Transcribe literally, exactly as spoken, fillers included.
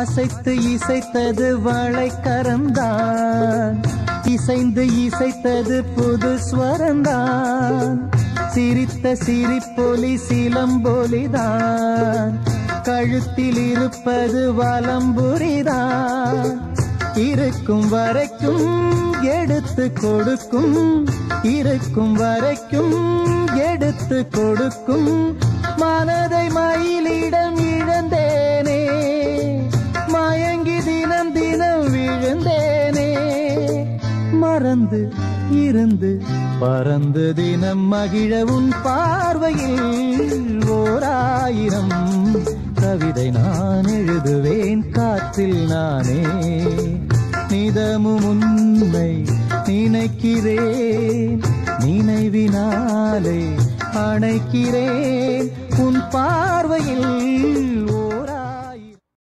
ஆசைத்து இசைத்தது வளைக்கரம்தான், இசைந்து இசைத்தது புது ஸ்வரம்தான், சிரித்த சிரிப்பொலி சிலம்பொலிதான், கழுத்தில் இருப்பது வலம்புரிதான், இருக்கும் வரைக்கும் எடுத்து கொடுக்கும், இருக்கும் வரைக்கும் எடுத்து கொடுக்கும், மனதை மயிலிடம் இழந்தேனே, மயங்கி தினம் தினம் விழுந்தேனே, மறந்து இருந்து பறந்து தினம் மகிழவும் பார்வையில் ஓராயிரம் கவிதை நான் எழுதுவேன் காற்றில் நானே. நிதமும் உன்னை நினைக்கிறேன், நினைவினாலே அணைக்கிறேன், உன் பார்வையில்